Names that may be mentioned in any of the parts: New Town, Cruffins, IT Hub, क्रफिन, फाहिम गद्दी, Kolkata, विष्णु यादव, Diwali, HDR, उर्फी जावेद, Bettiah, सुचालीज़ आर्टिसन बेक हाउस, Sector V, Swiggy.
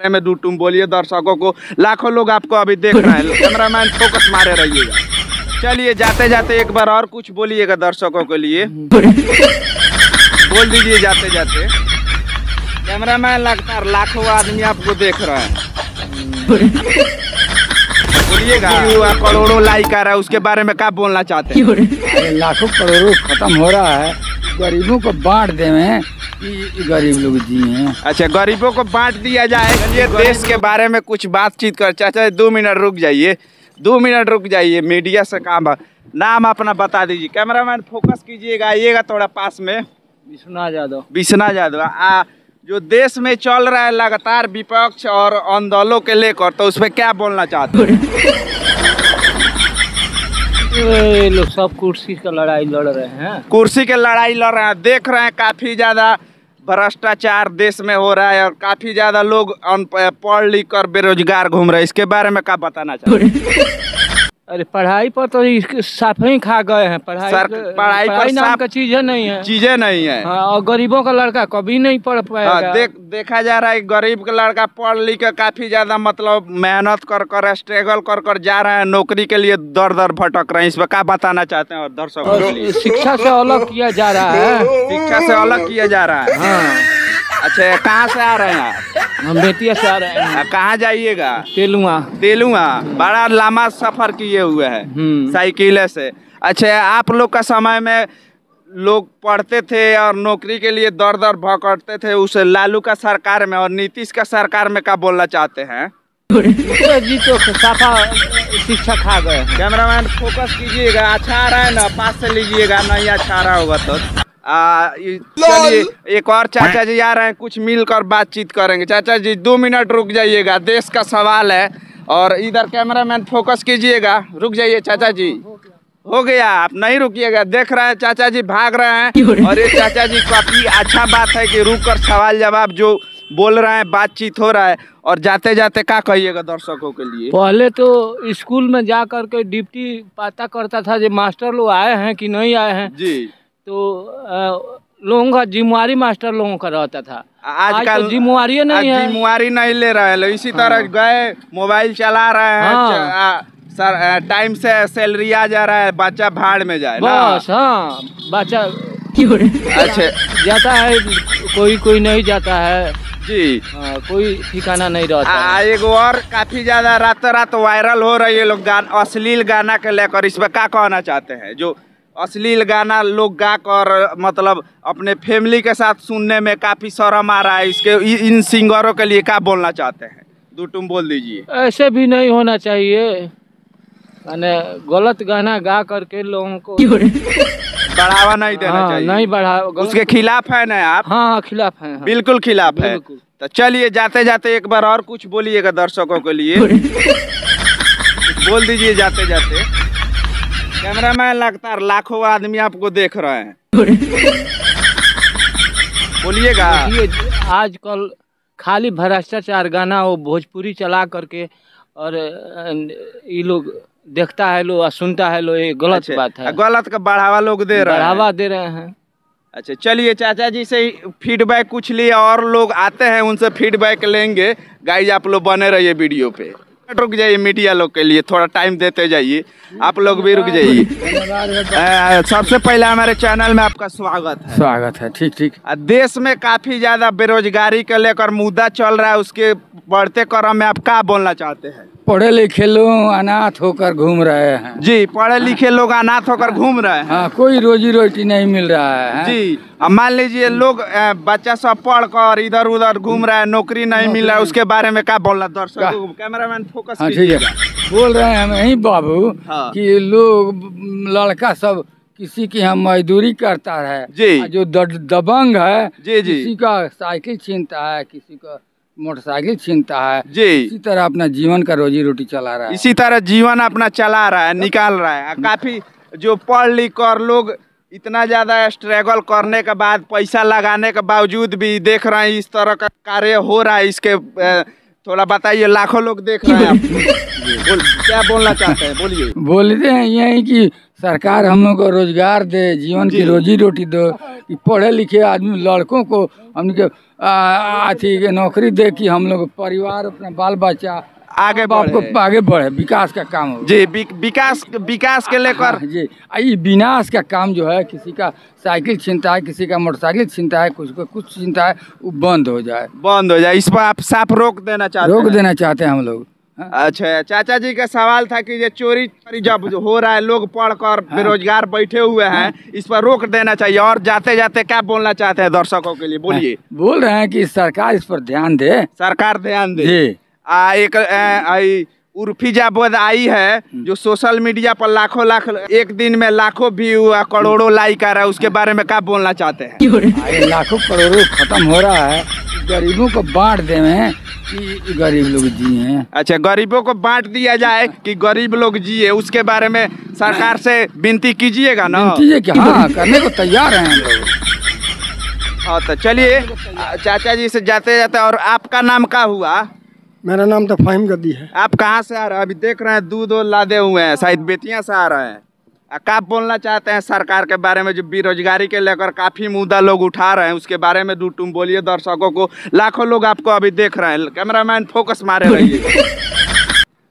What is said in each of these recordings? बारे में तुम बोलिए दर्शकों को, लाखों लोग आपको अभी देख रहे हैं। कैमरामैन फोकस मारे रहिएगा। चलिए जाते जाते एक बार और कुछ बोलिएगा दर्शकों के लिए, बोल दीजिए जाते जाते। कैमरामैन लगातार लाखों आदमी आपको देख रहे हैं, बोलिएगा। करोड़ों लाइक आ रहा है, उसके बारे में क्या बोलना चाहते हैं? लाखों करोड़ों खत्म हो रहा है, गरीबों को बांट दे में गरीब लोग जी हैं। अच्छा, गरीबों को बांट दिया जाए। चलिए देश के बारे में कुछ बातचीत कर। चाचा 2 मिनट रुक जाइए, 2 मिनट रुक जाइए, मीडिया से काम। नाम अपना बता दीजिए। कैमरामैन फोकस कीजिएगा, आइएगा थोड़ा पास में। विष्णु यादव। विष्णु यादव, जो देश में चल रहा है लगातार विपक्ष और आंदोलन के लेकर, तो उसमें क्या बोलना चाहते हैं? लोग सब कुर्सी का लड़ाई लड़ रहे हैं, कुर्सी के लड़ाई लड़ रहे हैं। देख रहे हैं काफी ज्यादा भ्रष्टाचार देश में हो रहा है और काफी ज्यादा लोग पढ़ लिख कर बेरोजगार घूम रहे हैं। इसके बारे में क्या बताना चाहते हैं? अरे पढ़ाई पर तो साफ ही खा गए हैं। पढ़ाई पर नाम का चीजें नहीं है, हाँ, और गरीबों का लड़का कभी नहीं पढ़ पाएगा। देखा जा रहा है गरीब का लड़का पढ़ लिख कर काफी ज्यादा मतलब मेहनत कर कर स्ट्रगल कर कर जा रहे हैं, नौकरी के लिए दर दर भटक रहे हैं। इसमें क्या बताना चाहते हैं और दर्शकों? शिक्षा से अलग किया जा रहा है, अच्छा कहाँ से आ रहे हैं? हम बेतिया से आ रहे हैं। कहाँ जाइएगा? तेलुआ। बड़ा लंबा सफर किए हुए है साइकिल से। अच्छा, आप लोग का समय में लोग पढ़ते थे और नौकरी के लिए दर दर भटकते थे। उस लालू का सरकार में और नीतीश का सरकार में क्या बोलना चाहते हैं? जी तो शिक्षा खा गए। कैमरामैन फोकस कीजिएगा, अच्छा आ रहा है ना, पास से लीजिएगा, नहीं अच्छा आ रहा होगा तो। चलिए एक और चाचा जी आ रहे हैं, कुछ मिलकर बातचीत करेंगे। चाचा जी 2 मिनट रुक जाइएगा, देश का सवाल है। और इधर कैमरामैन फोकस कीजिएगा, रुक जाइए चाचा जी। हो गया, आप नहीं रुकिएगा। देख रहे हैं चाचा जी भाग रहे हैं। और ये चाचा जी काफी अच्छा बात है कि रुक कर सवाल जवाब जो बोल रहे हैं, बातचीत हो रहा है। और जाते जाते क्या कहिएगा दर्शकों के लिए? पहले तो स्कूल में जा कर के डिप्टी पता करता था जो मास्टर लोग आए हैं कि नहीं आए हैं जी, तो लोगों का जिम्मेवारी मास्टर लोगों का रहता था। आजकल तो जिम्मेवारी नहीं है, जिम्मेवारी नहीं ले रहे हैं। इसी तरह गए मोबाइल चला रहे हैं। सर टाइम से सैलरी आ जा रहा है, बच्चा भाड़ में जाए बस। हाँ, बच्चा अच्छा जाता है, कोई नहीं जाता है जी। कोई ठिकाना नहीं रहता। एक और काफी ज्यादा रातों रात वायरल हो रही है लोग अश्लील गाना के लेकर। इसमें क्या कहना चाहते हैं? जो अश्लील गाना लोग गाकर मतलब अपने फैमिली के साथ सुनने में काफी शर्म आ रहा है, इसके इन सिंगरों के लिए क्या बोलना चाहते हैं? दो तुम बोल दीजिए। ऐसे भी नहीं होना चाहिए, यानी गलत गाना गा करके लोगों को बढ़ावा नहीं देना चाहिए। नहीं बढ़ावा, उसके खिलाफ है ना आप? हाँ खिलाफ है, बिल्कुल खिलाफ है। तो चलिए जाते जाते एक बार और कुछ बोलिएगा दर्शकों के लिए, बोल दीजिए जाते जाते। कैमरामैन लगातार लाखों आदमी आपको देख रहे हैं, बोलिएगा। आजकल खाली भ्रष्टाचार गाना वो भोजपुरी चला करके और ये लोग देखता है लो, सुनता है लो, ये गलत बात है। गलत का बढ़ावा लोग दे रहे हैं, अच्छा चलिए चाचा जी से फीडबैक कुछ लिए और लोग आते हैं उनसे फीडबैक लेंगे। गाइज आप लोग बने रहिए वीडियो पे। रुक जाइए, मीडिया लोग के लिए थोड़ा टाइम देते जाइए, आप लोग भी रुक जाइए। सबसे पहले हमारे चैनल में आपका स्वागत है। ठीक ठीक। देश में काफी ज्यादा बेरोजगारी के लेकर मुद्दा चल रहा है, उसके बढ़ते क्रम में आप क्या बोलना चाहते हैं? पढ़े लिखे लोग अनाथ होकर घूम रहे हैं जी। पढ़े लिखे लोग अनाथ होकर घूम रहे हैं। कोई रोजी रोटी नहीं मिल रहा है जी। मान लीजिए लोग बच्चा सब पढ़ कर इधर उधर घूम रहा है, नौकरी नहीं मिल रहा है, उसके बारे में क्या बोलना? दर्शक कैमरामैन फोकस कीजिएगा। बोल रहे हैं हम यही बाबू कि लोग लड़का सब किसी की हम मजदूरी करता है जी, जो दबंग है जी, किसी का साइकिल छीनता है, किसी का मोटरसाइकिल छीनता है जी। इसी तरह अपना जीवन का रोजी रोटी चला रहा है, इसी तरह जीवन अपना चला रहा है, निकाल रहा है। काफी जो पढ़ लिख कर लोग इतना ज्यादा स्ट्रगल करने के बाद, पैसा लगाने के बावजूद भी देख रहे हैं इस तरह का कार्य हो रहा है। इसके थोड़ा बताइए, लाखों लोग देख रहे हैं। क्या बोलना चाहते हैं? बोलिए। बोलते हैं यही कि सरकार हम लोग को रोजगार दे, जीवन की रोजी रोटी दो। पढ़े लिखे आदमी लड़कों को हम अथी नौकरी दे कि हम लोग परिवार अपना बाल बच्चा आगे बढ़े, आगे बढ़े, विकास का काम हो जी। विकास के लेकर जी ये विनाश का काम जो है, किसी का साइकिल छीनता है, किसी का मोटरसाइकिल छीनता है, कुछ को कुछ छीनता है, वो बंद हो जाए। इस पर आप साफ रोक देना चाहते हैं हम लोग। अच्छा, चाचा जी का सवाल था कि ये चोरी जब हो रहा है, लोग पढ़कर बेरोजगार बैठे हुए हैं, इस पर रोक देना चाहिए। और जाते जाते क्या बोलना चाहते हैं दर्शकों के लिए, बोलिए। बोल रहे हैं कि सरकार इस पर ध्यान दे, सरकार ध्यान दे। एक उर्फी जावेद आई है जो सोशल मीडिया पर लाखों एक दिन में लाखों व्यू करोड़ों लाइक आ रहा है, उसके बारे में क्या बोलना चाहते हैं? लाखों करोड़ों खत्म हो रहा है, गरीबों को बांट दे में कि गरीब लोग जिए। अच्छा, गरीबों को बांट दिया जाए कि गरीब लोग जिए, उसके बारे में सरकार से विनती कीजिएगा ना। हाँ, करने को तैयार हैं हम लोग। हाँ, तो चलिए चाचा जी से जाते जाते, और आपका नाम क्या हुआ? मेरा नाम तो फाहिम गद्दी है। आप कहाँ से आ रहे हैं? अभी देख रहे हैं दूध लादे हुए हैं, शायद बेटियाँ से आ रहे हैं। क्या बोलना चाहते हैं सरकार के बारे में, जो बेरोजगारी के लेकर काफी मुद्दा लोग उठा रहे हैं, उसके बारे में दो तुम बोलिए दर्शकों को। लाखों लोग आपको अभी देख रहे हैं, कैमरामैन फोकस मारे रहिए,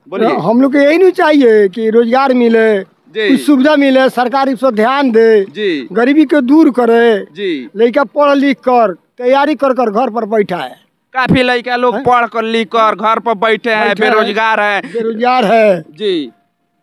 बोलिए। हम लोग को यही नहीं चाहिए कि रोजगार मिले, सुविधा मिले, सरकार इस पर ध्यान दे जी, गरीबी को दूर करे जी। लड़का पढ़ लिख कर तैयारी कर कर घर पर बैठा है, काफी लड़का लोग पढ़ कर लिख कर घर पर बैठे है, बेरोजगार है जी।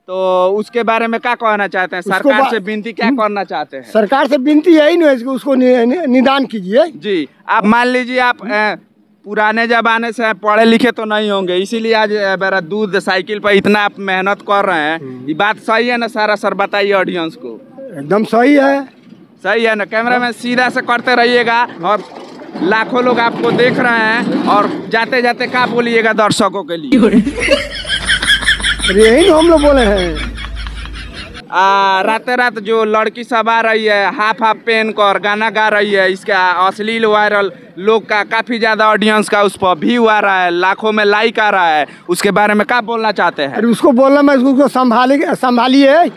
तो उसके बारे में क्या कहना चाहते हैं सरकार से, विनती क्या करना चाहते हैं? सरकार से विनती यही नहीं है कि उसको निदान कीजिए जी। आप मान लीजिए आप पुराने जमाने से पढ़े लिखे तो नहीं होंगे, इसीलिए आज मेरा दूध साइकिल पर इतना आप मेहनत कर रहे हैं, ये बात सही है ना सारा सर? बताइए ऑडियंस को। एकदम सही है ना? कैमरा मैन सीधा से करते रहिएगा, और लाखों लोग आपको देख रहे हैं। और जाते जाते क्या बोलिएगा दर्शकों के लिए? यही हम लोग बोले हैं, राते रात जो लड़की सब आ रही है हाफ पेन कर गाना गा रही है, इसका अश्लील वायरल लोग का काफी ज्यादा ऑडियंस का उस पर व्यू आ रहा है, लाखों में लाइक आ रहा है, उसके बारे में क्या बोलना चाहते हैं? अरे उसको बोलना मैं उसको संभालिए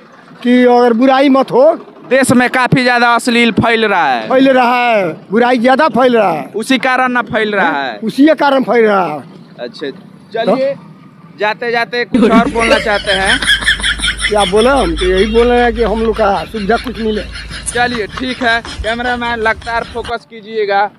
कि अगर बुराई मत हो। देश में काफी ज्यादा अश्लील फैल रहा है, बुराई ज्यादा फैल रहा है, उसी कारण फैल रहा है। अच्छा, चलिए जाते जाते कुछ और बोलना चाहते हैं क्या? बोला हम तो यही बोल रहे हैं कि हम लोग का सुविधा कुछ मिले। चलिए ठीक है, कैमरा मैन लगातार फोकस कीजिएगा।